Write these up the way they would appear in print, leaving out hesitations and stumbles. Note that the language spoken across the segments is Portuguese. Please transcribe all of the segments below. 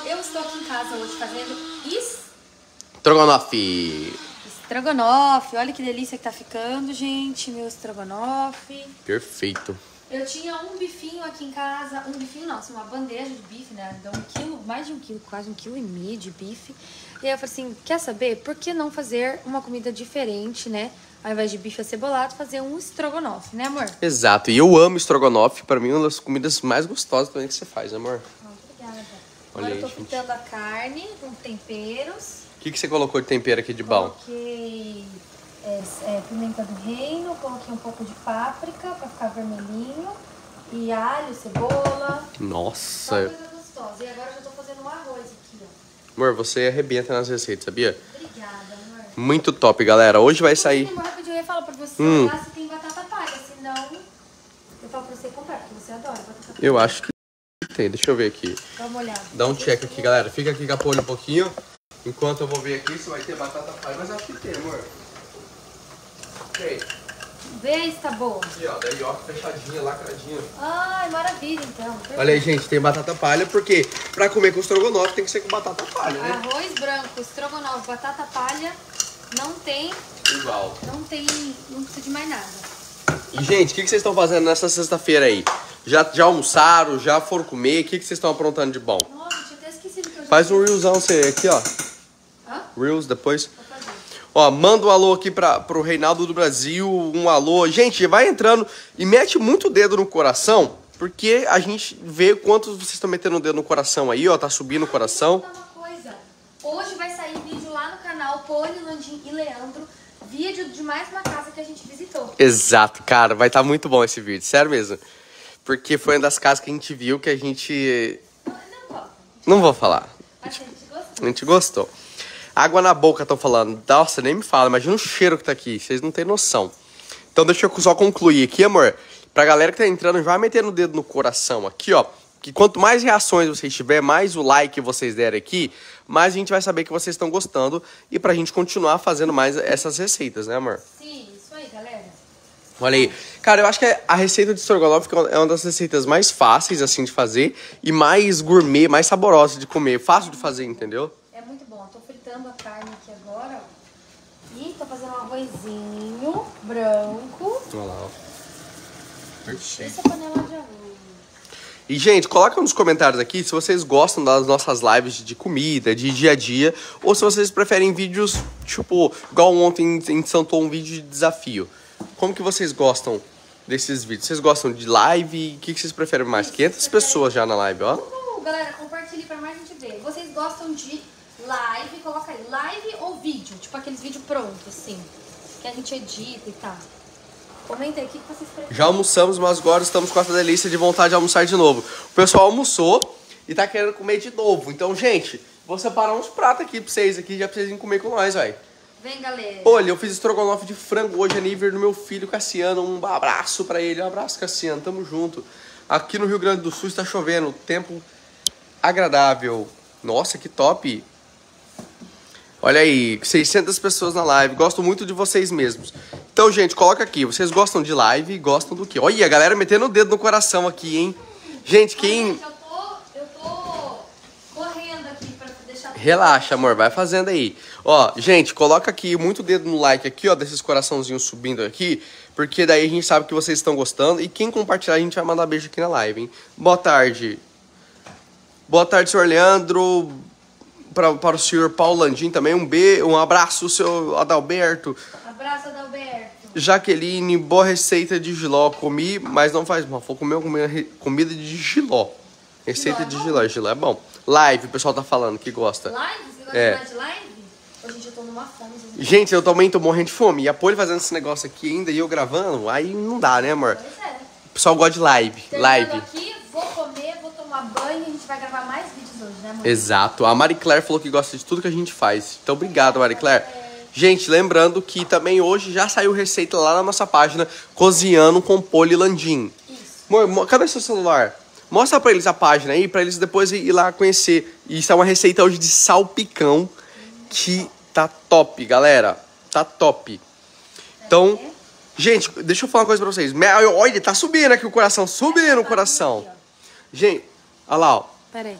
pessoal, eu estou aqui em casa hoje fazendo estrogonofe. Estrogonofe, olha que delícia que tá ficando, gente, meu estrogonofe. Perfeito. Eu tinha um bifinho aqui em casa, um bifinho não, assim, uma bandeja de bife, né? Dá um quilo, mais de um quilo, quase 1,5 kg de bife. E aí eu falei assim, quer saber? Por que não fazer uma comida diferente, né? Ao invés de bife acebolado, fazer um estrogonofe, né, amor? Exato, e eu amo estrogonofe, pra mim é uma das comidas mais gostosas também que você faz, né, amor? Obrigada. Olha aí, eu tô fritando a carne com temperos. O que você colocou de tempero aqui de bom? Coloquei... pimenta do reino, coloquei um pouco de páprica pra ficar vermelhinho, e alho, cebola. Nossa! Uma coisa gostosa. E agora eu já tô fazendo um arroz aqui, ó. Amor, você arrebenta nas receitas, sabia? Obrigada, amor. Muito top, galera. Hoje vai sair. Eu ia falar pra você olhar se tem batata palha, senão eu falo pra você comprar, porque você adora batata palha. Eu acho que tem, deixa eu ver aqui. Dá uma olhada. Dá um check aqui, galera. Fica aqui com a Poli um pouquinho, enquanto eu vou ver aqui se vai ter batata palha, mas acho que tem, amor. Vê se tá boa. Aqui, ó, daí ó, fechadinha, lacradinha. Ai, maravilha, então. Perfeito. Olha aí, gente, tem batata palha, porque pra comer com estrogonofe tem que ser com batata palha, né? Arroz branco, estrogonofe, batata palha, não tem... Igual. Não tem, não precisa de mais nada. E, gente, o que vocês estão fazendo nessa sexta-feira aí? Já almoçaram, já foram comer, o que vocês estão aprontando de bom? Nossa, eu tinha até esquecido que eu já... Faz um reelsão você aqui, ó. Hã? Reels, depois... Ó, manda um alô aqui pro Reinaldo do Brasil, um alô. Gente, vai entrando e mete muito o dedo no coração, porque a gente vê quantos vocês estão metendo o dedo no coração aí, ó, tá subindo o coração. Uma coisa. Hoje vai sair vídeo lá no canal Poli Landim e Leandro, vídeo de mais uma casa que a gente visitou. Exato, cara, vai estar muito bom esse vídeo, sério mesmo. Porque foi uma das casas que a gente viu que a gente... Não vou falar. Mas a gente gostou. A gente gostou. Água na boca, estão falando. Nossa, nem me fala. Imagina o cheiro que tá aqui. Vocês não têm noção. Então deixa eu só concluir aqui, amor. Pra galera que tá entrando, vai metendo o dedo no coração aqui, ó. Que quanto mais reações vocês tiverem, mais o like vocês derem aqui, mais a gente vai saber que vocês estão gostando e pra gente continuar fazendo mais essas receitas, né, amor? Sim, isso aí, galera. Olha aí. Cara, eu acho que a receita de estrogonofe é uma das receitas mais fáceis, assim, de fazer e mais gourmet, mais saborosa de comer. Fácil de fazer, entendeu? A carne aqui agora, ó. E tô fazendo um arrozinho branco. Olha lá, ó. Perfeito. Essa panela de arroz. E, gente, coloca nos comentários aqui se vocês gostam das nossas lives de comida, de dia a dia, ou se vocês preferem vídeos, tipo, igual ontem a gente soltou um vídeo de desafio. Como que vocês gostam desses vídeos? Vocês gostam de live? O que vocês preferem mais? Isso, 500 pessoas já na live, ó. Galera, compartilhe pra mais gente ver. Vocês gostam de live, coloca aí, live ou vídeo, tipo aqueles vídeos prontos, assim, que a gente edita e tá. Comenta aí, o que vocês preferem. Já almoçamos, mas agora estamos com essa delícia de vontade de almoçar de novo. O pessoal almoçou e tá querendo comer de novo. Então, gente, vou separar uns pratos aqui pra vocês, aqui, já pra vocês virem comer com nós, vai. Vem, galera. Olha, eu fiz estrogonofe de frango hoje, aniversário do meu filho, Cassiano. Um abraço pra ele, um abraço, Cassiano, tamo junto. Aqui no Rio Grande do Sul está chovendo, tempo agradável. Nossa, que top. Olha aí, 600 pessoas na live. Gosto muito de vocês mesmos. Então, gente, coloca aqui. Vocês gostam de live e gostam do quê? Olha, a galera metendo o dedo no coração aqui, hein? Gente, quem... Eu tô correndo aqui pra deixar... Relaxa, amor. Vai fazendo aí. Ó, gente, coloca aqui muito dedo no like aqui, ó. Desses coraçãozinhos subindo aqui. Porque daí a gente sabe que vocês estão gostando. E quem compartilhar, a gente vai mandar beijo aqui na live, hein? Boa tarde. Boa tarde, senhor Leandro... Para o senhor Paulo Landim também, um abraço, seu Adalberto. Abraço, Adalberto. Jaqueline, boa receita de giló. Comi, mas não faz mal. Vou comer comida de giló. Receita de giló. Giló é bom. Live, o pessoal tá falando que gosta. Live? Você gosta de live? Gente, eu tô numa fome. Gente, eu também tô morrendo de fome. E a Poli fazendo esse negócio aqui ainda e eu gravando, aí não dá, né, amor? Pois é. O pessoal gosta de live. Terminando aqui, vou comer, vou tomar banho e a gente vai gravar mais vídeos. Exato, a Mari Claire falou que gosta de tudo que a gente faz. Então, obrigado, Mari Claire. Gente, lembrando que também hoje já saiu receita lá na nossa página Cozinhando com Poli Landim. Amor, cadê seu celular? Mostra pra eles a página aí, pra eles depois ir lá conhecer. Isso é uma receita hoje de salpicão que tá top, galera. Tá top. Então, gente, deixa eu falar uma coisa pra vocês. Olha, tá subindo aqui o coração, subindo o coração. Gente, olha lá, ó. Pera aí.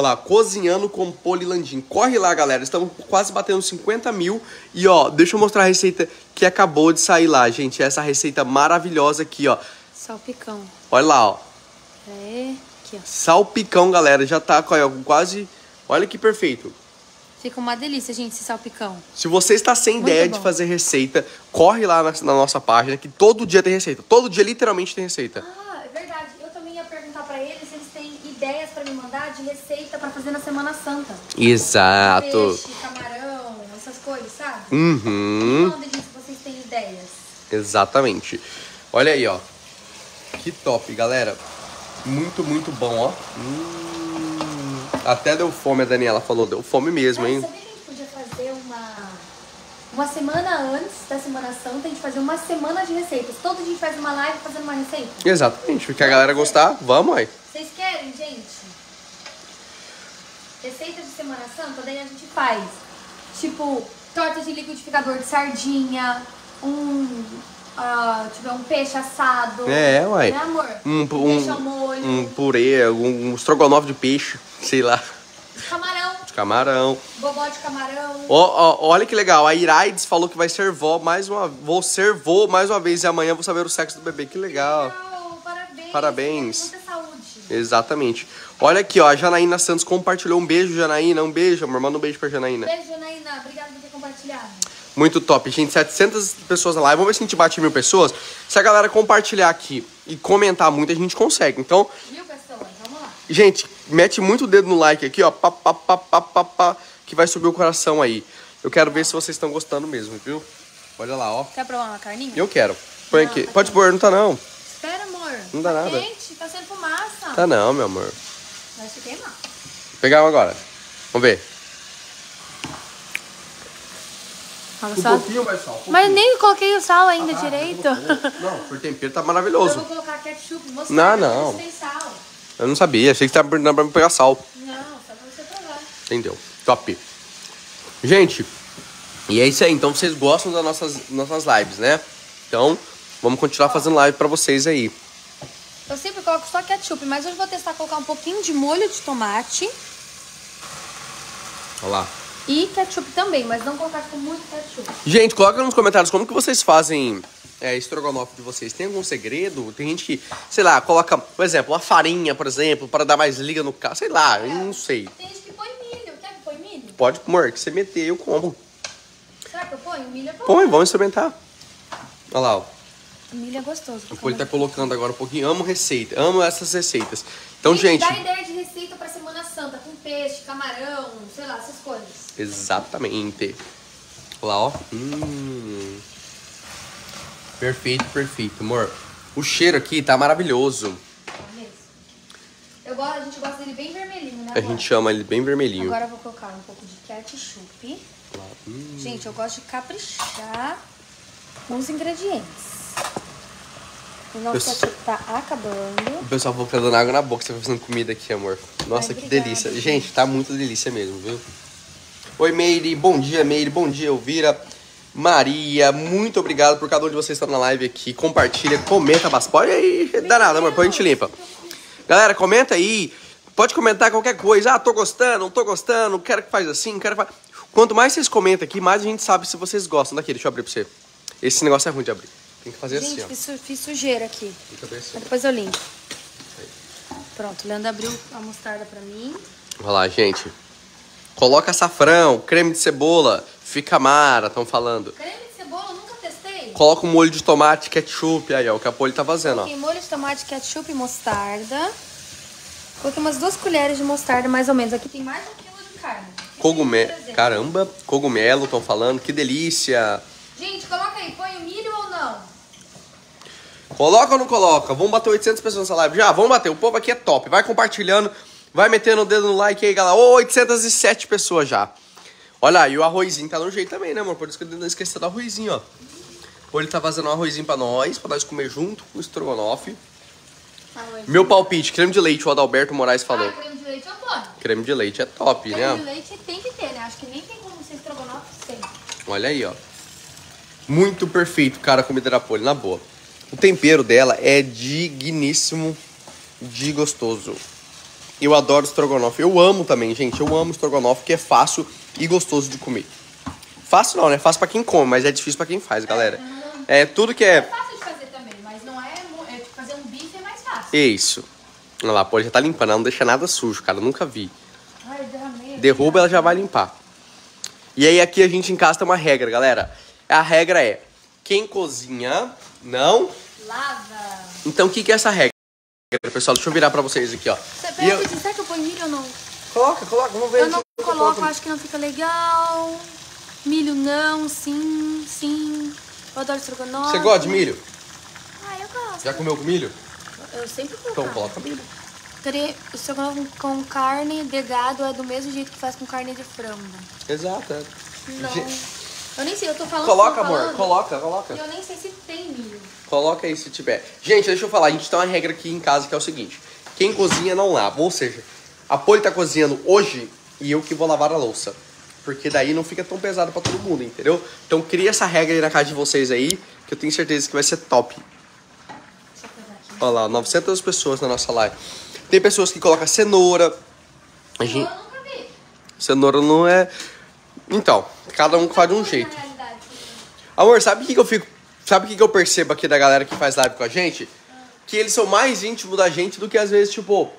Vai lá, cozinhando com Poli Landim. Corre lá, galera. Estamos quase batendo 50 mil. E, ó, deixa eu mostrar a receita que acabou de sair lá, gente. Essa receita maravilhosa aqui, ó. Salpicão. Olha lá, ó. É, aqui, ó. Salpicão, galera. Já tá ó, quase... Olha que perfeito. Fica uma delícia, gente, esse salpicão. Se você está sem ideia de fazer receita, corre lá na nossa página, que todo dia tem receita. Todo dia, literalmente, tem receita. Ah, é verdade. Eu também ia perguntar pra eles se eles têm ideias pra me mandar de receita pra fazer na Semana Santa. Exato. Peixe, camarão, essas coisas, sabe? Uhum. Manda, gente, se vocês têm ideias. Exatamente. Olha aí, ó. Que top, galera. Muito, muito bom, ó. Até deu fome, a Daniela falou, deu fome mesmo, hein? Sabia que a gente podia fazer uma semana antes da Semana Santa, a gente fazer uma semana de receitas. Todo dia a gente faz uma live fazendo uma receita. Exatamente, porque a galera gostar, vamos aí. Vocês querem, gente? Receita de Semana Santa, daí a gente faz, tipo, torta de liquidificador de sardinha, tiver um peixe assado. É, uai. Né, amor? Peixe ao molho. Um purê, um estrogonofe de peixe, sei lá. Camarão. Camarão. Bobó de camarão. Olha que legal. A Iraides falou que vai ser vó mais uma vez. Vou ser vó mais uma vez e amanhã vou saber o sexo do bebê. Que legal. Parabéns. Parabéns. Muita saúde. Exatamente. Olha aqui, ó. A Janaína Santos compartilhou. Um beijo, Janaína. Um beijo, amor. Manda um beijo pra Janaína. Beijo, Janaína. Obrigada por ter compartilhado. Muito top, gente. 700 pessoas na live. Vamos ver se a gente bate 1000 pessoas. Se a galera compartilhar aqui e comentar muito, a gente consegue. Então... 1000 pessoas, vamos lá. Gente, mete muito o dedo no like aqui, ó. Pá, pá, pá, pá, pá, pá, que vai subir o coração aí. Eu quero ver se vocês estão gostando mesmo, viu? Olha lá, ó. Quer provar uma carninha? Eu quero. Põe aqui. Tá. Pode pôr, não tá não. Espera, amor. Não dá nada. Gente, tá sendo fumaça. Tá não, meu amor. Vai se queimar. Vou pegar uma agora. Vamos ver. Um pouquinho mais sal. Um pouquinho. Mas nem coloquei o sal ainda direito. Não, por tempero tá mostarda. Eu vou colocar ketchup, mostarda. Não, não. Sal. Eu não sabia, achei que tava perguntando pra me pegar sal. Não, só pra você provar. Entendeu? Top. Gente, e é isso aí. Então vocês gostam das nossas lives, né? Então, vamos continuar fazendo live pra vocês aí. Eu sempre coloco só ketchup, mas hoje eu vou testar colocar um pouquinho de molho de tomate. Olha lá. E ketchup também, mas não colocar com muito ketchup. Gente, coloca nos comentários como que vocês fazem estrogonofe de vocês. Tem algum segredo? Tem gente que, sei lá, coloca, por exemplo, uma farinha, por exemplo, para dar mais liga no carro. Sei lá, eu não sei. Tem gente que põe milho. Quer que põe milho? Pode, amor, que você meter, eu como. Será que eu ponho? Milho é bom. Põe, vamos experimentar. Olha lá, ó. Milho é gostoso. O Poli tá colocando agora um pouquinho. Amo receita, amo essas receitas. Então, gente... Dá ideia de receita pra Semana Santa, com peixe, camarão, sei lá, essas coisas. Exatamente. Lá, ó. Perfeito, perfeito, amor. O cheiro aqui tá maravilhoso. É mesmo. A gente gosta dele bem vermelhinho, né? A gente chama ele bem vermelhinho. Agora eu vou colocar um pouco de ketchup. Gente, eu gosto de caprichar nos ingredientes. O nosso ketchup tá acabando. O pessoal vai dando água na boca, você vai fazendo comida aqui, amor. Nossa, que delícia. Gente, tá muito delícia mesmo, viu? Oi, Meire. Bom dia, Elvira. Maria, muito obrigado por cada um de vocês que estão na live aqui. Compartilha, comenta bastante. Aí, dá nada, amor, depois a gente limpa. Galera, comenta aí. Pode comentar qualquer coisa. Ah, tô gostando, não tô gostando. Quero que faz assim, quero que faz... Quanto mais vocês comentam aqui, mais a gente sabe se vocês gostam daqui. Deixa eu abrir pra você. Esse negócio é ruim de abrir. Tem que fazer gente, assim, ó. Gente, fiz sujeira aqui. Fica bem assim. Mas depois eu limpo. Pronto, o Leandro abriu a mostarda pra mim. Vai lá, gente. Coloca açafrão, creme de cebola, fica mara, estão falando. Creme de cebola, eu nunca testei. Coloca um molho de tomate, ketchup, aí ó, o que a Poli tá fazendo, ó. Molho de tomate, ketchup e mostarda. Coloquei umas 2 colheres de mostarda, mais ou menos. Aqui tem mais 1 quilo de carne. Cogumelo, caramba, cogumelo, estão falando, que delícia. Gente, coloca aí, põe o milho ou não? Coloca ou não coloca? Vamos bater 800 pessoas nessa live já, vamos bater, o povo aqui é top, vai compartilhando. Vai metendo o dedo no like aí, galera. 807 pessoas já. Olha aí, o arrozinho tá no jeito também, né, amor? Por isso que eu não esqueci do arrozinho, ó. Ou ele tá fazendo um arrozinho pra nós comer junto com o estrogonofe. Meu palpite, creme de leite, o Adalberto Moraes falou. Creme de leite eu adoro. Creme de leite é top, né? Creme de leite tem que ter, né? Acho que nem tem como ser estrogonofe sem. Olha aí, ó. Muito perfeito, cara, a comida da Poli, na boa. O tempero dela é digníssimo de gostoso. Eu adoro estrogonofe. Eu amo também, gente. Eu amo estrogonofe, que é fácil e gostoso de comer. Fácil não, né? Fácil pra quem come, mas é difícil pra quem faz, galera. É tudo que é... É fácil de fazer também, mas não é... é fazer um bife é mais fácil. Isso. Olha lá, a Poli já tá limpando. Ela não deixa nada sujo, cara. Eu nunca vi. Ai, derramei. Derruba, ela já vai limpar. E aí aqui a gente em casa tem uma regra, galera. A regra é... Quem cozinha, não... Lava. Então, o que que é essa regra? Pessoal, deixa eu virar pra vocês aqui, ó. Você pega e será que eu ponho milho ou não? Coloca, coloca, vamos ver. Eu não coloco, acho que não fica legal. Milho não, sim, sim. Eu adoro estrogonofe. Você gosta de milho? Ah, eu gosto. Já comeu com milho? Eu sempre como. Então coloca milho. O estrogonofe com carne de gado é do mesmo jeito que faz com carne de frango. Exato, é. Não. Eu nem sei, eu tô falando... Coloca, amor, coloca, coloca. Eu nem sei se tem milho. Coloca aí se tiver. Gente, deixa eu falar, a gente tem uma regra aqui em casa que é o seguinte. Quem cozinha não lava, ou seja, a Poli tá cozinhando hoje e eu que vou lavar a louça. Porque daí não fica tão pesado pra todo mundo, entendeu? Então cria essa regra aí na casa de vocês aí, que eu tenho certeza que vai ser top. Deixa eu pegar aqui. Olha lá, 900 pessoas na nossa live. Tem pessoas que colocam cenoura. A gente... Eu nunca vi. Cenoura não é... Então, cada um faz de um jeito. Amor, sabe o que eu fico... Sabe o que eu percebo aqui da galera que faz live com a gente? Que eles são mais íntimos da gente do que às vezes, tipo...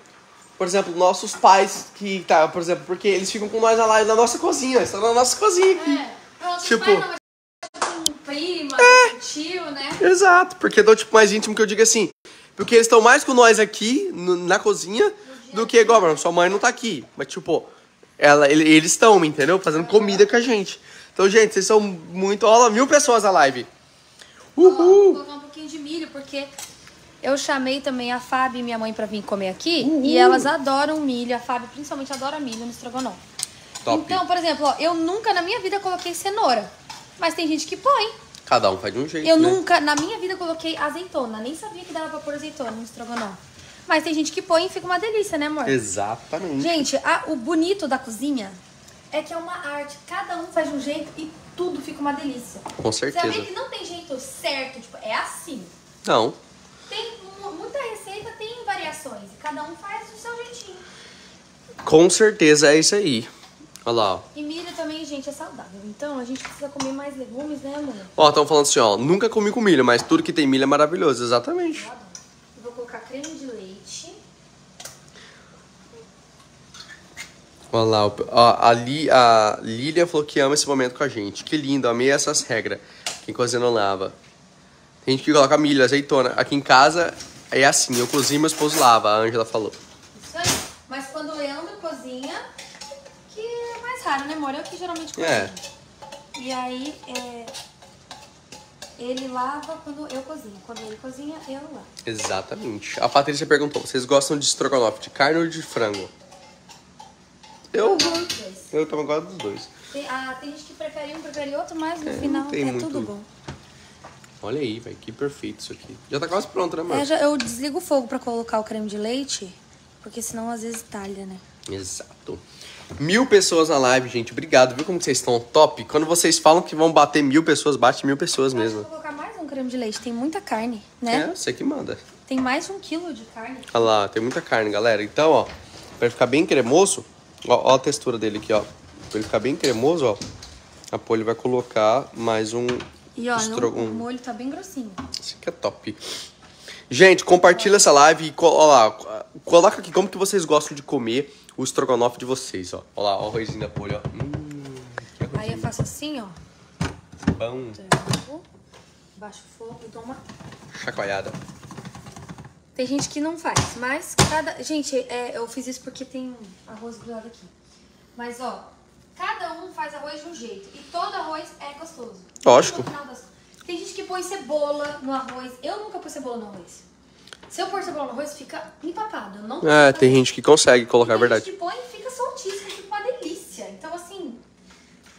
Por exemplo, nossos pais que... Tá, por exemplo, porque eles ficam com nós na live na nossa cozinha. Estão na nossa cozinha aqui. Tipo... prima, tio, né? Exato, porque do tipo mais íntimo que eu digo assim. Porque eles estão mais com nós aqui, na cozinha, do que igual, mano, sua mãe não tá aqui. Mas tipo... eles estão, entendeu? Fazendo comida com a gente. Então, gente, vocês são muito... Olha lá, 1000 pessoas na live. Uhul! Vou colocar um pouquinho de milho, porque eu chamei também a Fabi e minha mãe pra vir comer aqui. Uhul. E elas adoram milho. A Fabi, principalmente, adora milho no estrogonofe. Top. Então, por exemplo, ó, eu nunca na minha vida coloquei cenoura. Mas tem gente que põe. Cada um faz de um jeito, né? Eu nunca na minha vida coloquei azeitona. Nem sabia que dava pra pôr azeitona no estrogonofe. Mas tem gente que põe e fica uma delícia, né, amor? Exatamente. Gente, o bonito da cozinha é que é uma arte. Cada um faz de um jeito e tudo fica uma delícia. Com certeza. Você vê que não tem jeito certo, tipo, é assim. Não. Tem muita receita, tem variações. Cada um faz do seu jeitinho. Com certeza é isso aí. Olha lá, ó. E milho também, gente, é saudável. Então, a gente precisa comer mais legumes, né, amor? Ó, estão falando assim, ó. Nunca comi com milho, mas tudo que tem milho é maravilhoso. Exatamente. Eu vou colocar creme de leite. Olha lá, a Lília falou que ama esse momento com a gente. Que lindo, amei essas regras. Quem cozinha não lava. Tem gente que coloca milho, azeitona. Aqui em casa é assim, eu cozinho, meu esposo lava, a Ângela falou. Isso aí, mas quando o Leandro cozinha, que é mais raro, né, amor? Eu que geralmente cozinho. É. E aí, ele lava quando eu cozinho. Quando ele cozinha, eu lavo. Exatamente. A Patrícia perguntou, vocês gostam de estrogonofe de carne ou de frango? Eu também gosto dos dois. Tem gente que prefere um, prefere outro, mas no final é muito... tudo bom. Olha aí, velho, que perfeito isso aqui. Já tá quase pronto, né, mãe? Eu desligo o fogo pra colocar o creme de leite, porque senão às vezes talha, né? Exato. 1000 pessoas na live, gente. Obrigado. Viu como vocês estão top? Quando vocês falam que vão bater 1000 pessoas, bate 1000 pessoas mesmo. Eu vou colocar mais um creme de leite. Tem muita carne, né? É, você que manda. Tem mais de 1 quilo de carne. Olha lá, tem muita carne, galera. Então, ó, pra ficar bem cremoso... Ó a textura dele aqui, ó. Pra ele ficar bem cremoso, ó. A Poli vai colocar mais um... E ó, o molho tá bem grossinho. Isso aqui é top. Gente, compartilha essa live e coloca aqui como que vocês gostam de comer o estrogonofe de vocês, ó. Ó lá, ó o arrozinho da Poli, ó. Aí eu faço assim, ó. Bom. Baixo o fogo e dou uma... chacoalhada. Tem gente que não faz, mas cada... Gente, eu fiz isso porque tem arroz do lado aqui. Mas, ó, cada um faz arroz de um jeito. E todo arroz é gostoso. Lógico. Tem gente que põe cebola no arroz. Eu nunca pus cebola no arroz. Se eu pôr cebola no arroz, fica empapado. Eu não tem gente que consegue colocar, é verdade. Tem gente que põe e fica soltíssimo, fica uma delícia. Então, assim,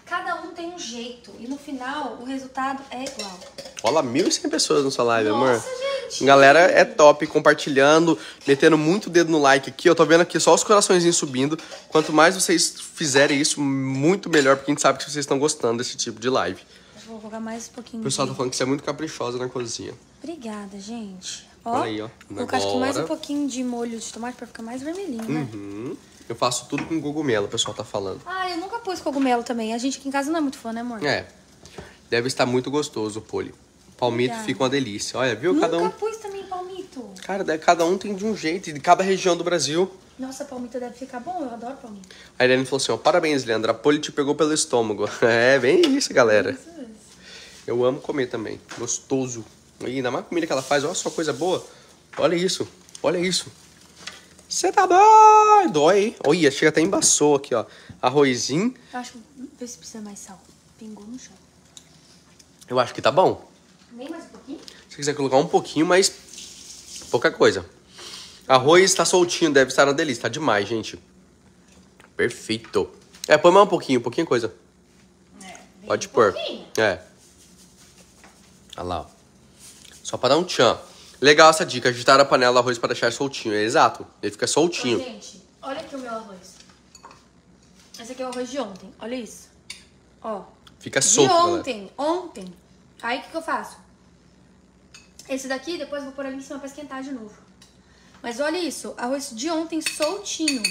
cada um tem um jeito. E no final, o resultado é igual. Olha, 1.100 pessoas na sua live, amor. Nossa, gente. Galera, é top, compartilhando, metendo muito dedo no like aqui. Eu tô vendo aqui só os coraçõezinhos subindo. Quanto mais vocês fizerem isso, muito melhor, porque a gente sabe que vocês estão gostando desse tipo de live. Eu vou colocar mais um pouquinho. O pessoal tá falando que você é muito caprichosa na cozinha. Obrigada, gente. Ó, aí, ó. Colocar acho que mais um pouquinho de molho de tomate pra ficar mais vermelhinho, né? Uhum. Eu faço tudo com cogumelo, o pessoal tá falando. Ah, eu nunca pus cogumelo também. A gente aqui em casa não é muito fã, né, amor? É. Deve estar muito gostoso o polho. Palmito fica uma delícia. Olha, viu? Nunca cada um... pus também palmito. Cara, cada um tem de um jeito, de cada região do Brasil. Nossa, palmito deve ficar bom. Eu adoro palmito. A Irene falou assim, ó, parabéns, Leandro. A Poli te pegou pelo estômago. É, bem isso, galera. Isso. Eu amo comer também. Gostoso. E ainda mais a comida que ela faz. Olha só, coisa boa. Olha isso. Olha isso. Você tá doido. Dói, hein? Olha, chega até embaçou aqui, ó. Arrozinho. Eu acho que... Vê se precisa mais sal. Pingou no chão. Eu acho que tá bom. Nem mais um pouquinho? Se quiser colocar um pouquinho, mas... pouca coisa. Arroz tá soltinho, deve estar uma delícia. Tá demais, gente. Perfeito. É, põe mais um pouquinho coisa. É, pode pôr. É. Olha lá, ó. Só pra dar um tchan. Legal essa dica, agitar a panela do arroz para deixar soltinho. É exato, ele fica soltinho. Ô, gente, olha aqui o meu arroz. Esse aqui é o arroz de ontem, olha isso. Ó. Fica solto, galera. Ontem. Aí o que eu faço? Esse daqui, depois eu vou pôr ali em cima para esquentar de novo. Mas olha isso, arroz de ontem soltinho.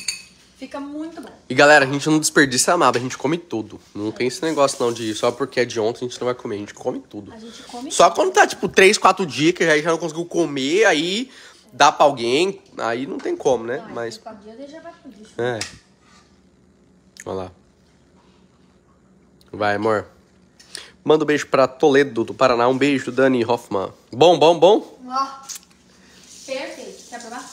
Fica muito bom. E galera, a gente não desperdiça nada, a gente come tudo. Não tem esse negócio não de só porque é de ontem a gente não vai comer, a gente come tudo. A gente come só tudo. Quando tá tipo 3, 4 dias que já não conseguiu comer, aí dá pra alguém, aí não tem como, né? Não, mas 4 dias já vai pro lixo. É. Olha lá. Vai, amor. Manda um beijo pra Toledo, do Paraná. Um beijo, Dani Hoffman. Bom? Ó, perfeito. Quer provar?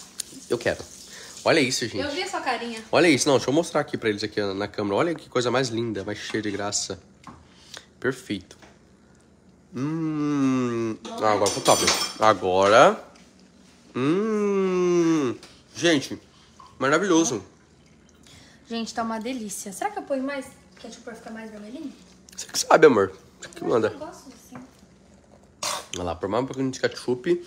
Eu quero. Olha isso, gente. Eu vi a sua carinha. Olha isso. Não, deixa eu mostrar aqui pra eles aqui na câmera. Olha que coisa mais linda, mais cheia de graça. Perfeito. Ah, agora ficou top. Agora. Gente, maravilhoso. Gente, tá uma delícia. Será que eu ponho mais ketchup pra ficar mais vermelhinho? Você que sabe, amor. Você que manda. Eu gosto assim. Olha lá, por mais um pouquinho de ketchup.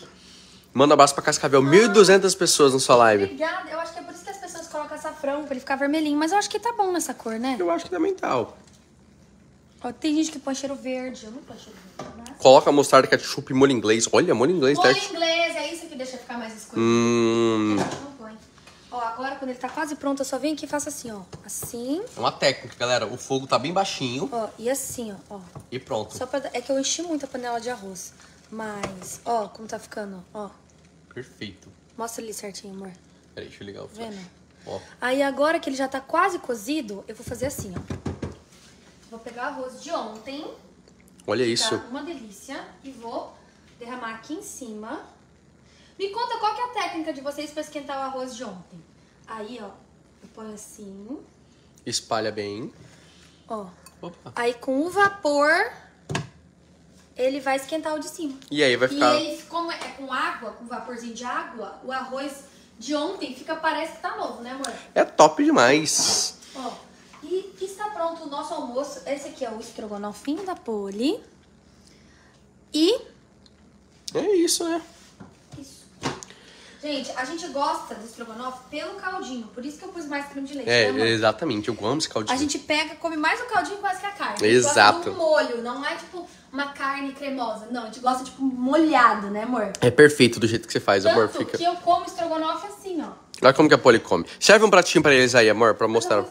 Manda um abraço pra Cascavel. 1.200 pessoas na sua live. Obrigada. Eu acho que é por isso que as pessoas colocam açafrão, pra ele ficar vermelhinho. Mas eu acho que tá bom nessa cor, né? Eu acho que também tá. Ó, tem gente que põe cheiro verde. Eu não ponho cheiro verde. Mas... coloca mostarda, ketchup e molho inglês. Olha, molho inglês. Molho inglês. É isso que deixa ficar mais escuro. Não põe. Ó, agora quando ele tá quase pronto, eu só venho aqui e faço assim, ó. Assim. É uma técnica, galera. O fogo tá bem baixinho. Ó, e assim, ó. E pronto. Só pra... é que eu enchi muito a panela de arroz. Mas, ó, como tá ficando, ó. Perfeito. Mostra ali certinho, amor. Peraí, deixa eu ligar o flash. Vendo? Ó. Aí agora que ele já tá quase cozido, eu vou fazer assim, ó. Vou pegar o arroz de ontem. Olha isso. Tá uma delícia. E vou derramar aqui em cima. Me conta qual que é a técnica de vocês pra esquentar o arroz de ontem. Aí, ó, eu ponho assim. Espalha bem. Ó. Opa. Aí com o vapor... ele vai esquentar o de cima. E aí vai ficar... e ele, como é com água, com vaporzinho de água, o arroz de ontem fica, parece que tá novo, né, amor? É top demais. Ó, e está pronto o nosso almoço. Esse aqui é o estrogonofinho da Poli. E... é isso, né? Isso. Gente, a gente gosta do estrogonofe pelo caldinho. Por isso que eu pus mais creme de leite. É, né, exatamente. Eu amo esse caldinho. A gente pega, come mais o caldinho quase que a carne. Exato. A gente gosta do molho, não é tipo... uma carne cremosa. Não, a gente gosta, tipo, molhado, né, amor? É perfeito do jeito que você faz, tanto, amor. Fica... que eu como estrogonofe assim, ó. Olha como que a Poli come. Serve um pratinho pra eles aí, amor, pra mostrar.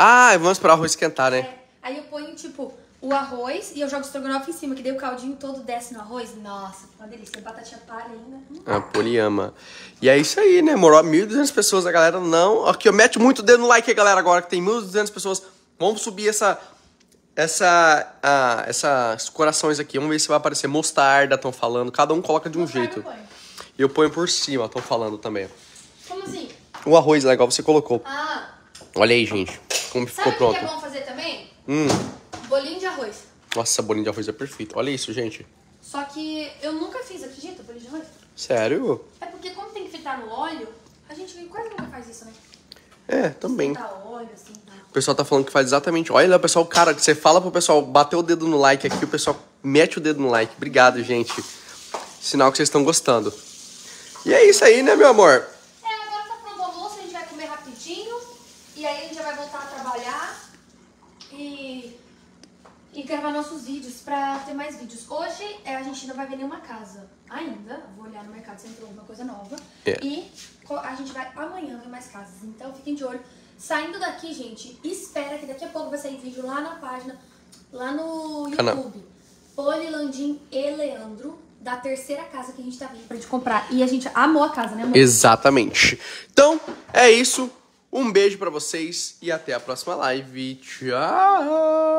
Ah, vamos esperar o arroz esquentar, né? É. Aí eu ponho, tipo, o arroz e eu jogo o estrogonofe em cima, que daí o caldinho todo desce no arroz. Nossa, uma delícia. Batatinha palha ainda. A Poli ama. E é isso aí, né, amor? Ó, 1.200 pessoas, a galera não... aqui, ó, mete muito o dedo no like aí, galera, agora que tem 1.200 pessoas. Vamos subir essa... esses corações aqui, vamos ver se vai aparecer mostarda, estão falando. Cada um coloca de um jeito. E eu ponho por cima, estão falando também. Como assim? O arroz, né, igual você colocou. Ah. Olha aí, gente, como ficou pronto. Sabe o que é bom fazer também? Bolinho de arroz. Nossa, bolinho de arroz é perfeito. Olha isso, gente. Só que eu nunca fiz, acredita, bolinho de arroz? Sério? É porque como tem que fritar no óleo, a gente quase nunca faz isso, né? É, também. Óleo, assim, tá. O pessoal tá falando que faz exatamente... olha, o pessoal, cara, que você fala pro pessoal bater o dedo no like aqui, o pessoal mete o dedo no like. Obrigado, gente. Sinal que vocês estão gostando. E é isso aí, né, meu amor? É, agora tá pronto o almoço, a gente vai comer rapidinho. E aí a gente já vai voltar a trabalhar. E e gravar nossos vídeos pra ter mais vídeos. Hoje a gente não vai ver nenhuma casa ainda. Vou olhar no mercado se entrou alguma coisa nova. E a gente vai amanhã ver mais casas. Então fiquem de olho. Saindo daqui, gente, espera que daqui a pouco vai sair vídeo lá na página, lá no YouTube. Poli Landim e Leandro, da terceira casa que a gente tá vindo pra gente comprar. E a gente amou a casa, né, amor? Exatamente. Então, é isso. Um beijo pra vocês e até a próxima live. Tchau!